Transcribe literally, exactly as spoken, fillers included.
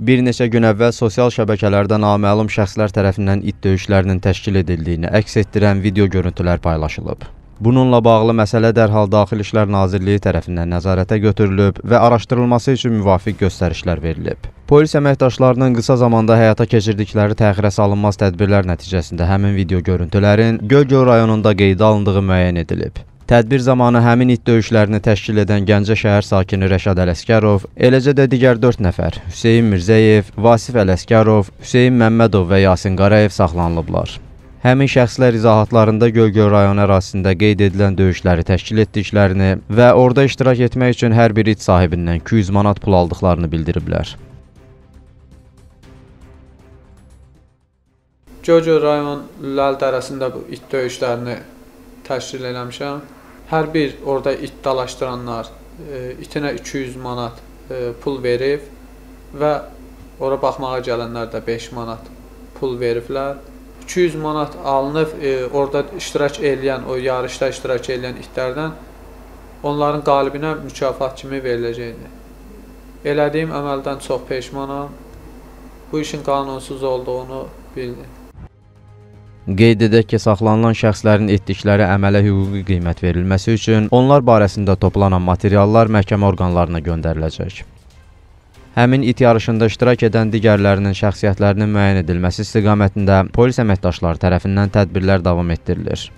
Bir neçə gün əvvəl sosial şəbəkələrdə naməlum şəxslər tərəfindən it döyüşlərinin təşkil edildiyini əks etdirən video görüntülər paylaşılıb. Bununla bağlı məsələ dərhal Daxili İşlər Nazirliyi tərəfindən nəzarətə götürülüb və araşdırılması üçün müvafiq göstərişlər verilib. Polis əməkdaşlarının qısa zamanda həyata keçirdikləri təxirə salınmaz tədbirlər nəticəsində həmin video görüntülərin Göygöl rayonunda qeydə alındığı müəyyən edilib. Tədbir zamanı həmin it döyüşlərini təşkil edən Gəncə şəhər sakini Rəşad Ələskarov, eləcə də digər dörd nəfər Hüseyn Mirzəyev, Vasif Ələskarov, Hüseyin Məmmədov və Yasin Qarayev saxlanılıblar. Həmin şəxslər izahatlarında Göygöl rayonu ərazisində qeyd edilən döyüşləri təşkil etdiklərini və orada iştirak etmək üçün hər bir it sahibindən iki yüz manat pul aldıqlarını bildiriblər. Göygöl rayonu Lal dərəsində bu it döyüşlərini təşkil eləmişəm. Hər bir orada it dalaşdıranlar itinə iki yüz manat pul verib və ora baxmağa gələnlər də beş manat pul veriblər. iki yüz manat alınıb orada iştirak eləyən, o yarışda iştirak eləyən itlərdən onların qalibinə mükafat kimi veriləcəkdir. Elədiyim əməldən çox peşmanam. Bu işin qanunsuz olduğunu bildim. Qeyd edək ki, saxlanılan şəxslərin etdikləri əmələ hüquqi qiymət verilməsi üçün onlar barəsində toplanan materiallar məhkəmə orqanlarına göndəriləcək. Həmin it yarışında iştirak edən digərlərinin şəxsiyyətlərinin müəyyən edilməsi istiqamətində polis əməkdaşları tərəfindən tədbirlər davam etdirilir.